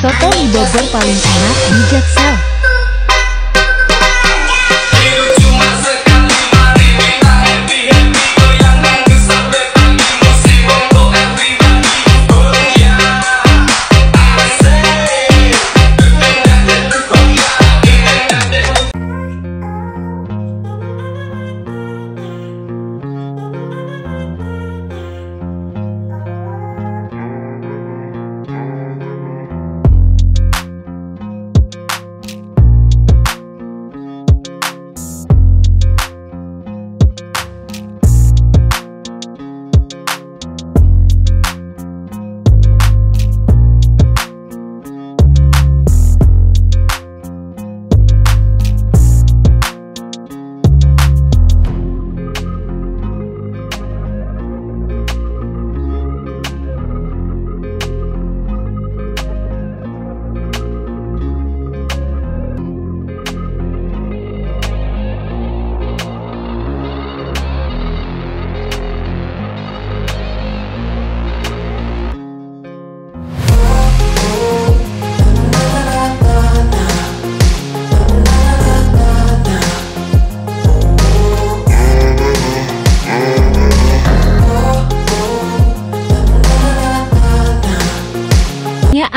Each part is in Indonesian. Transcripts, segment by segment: Soto Mie Bogor paling enak di Jaksel.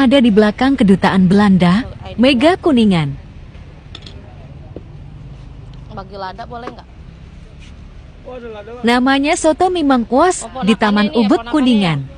Ada di belakang kedutaan Belanda, Mega Kuningan. Bagi lada boleh nggak? Namanya Soto Mie Mangkuas di Taman Ubud Kuningan.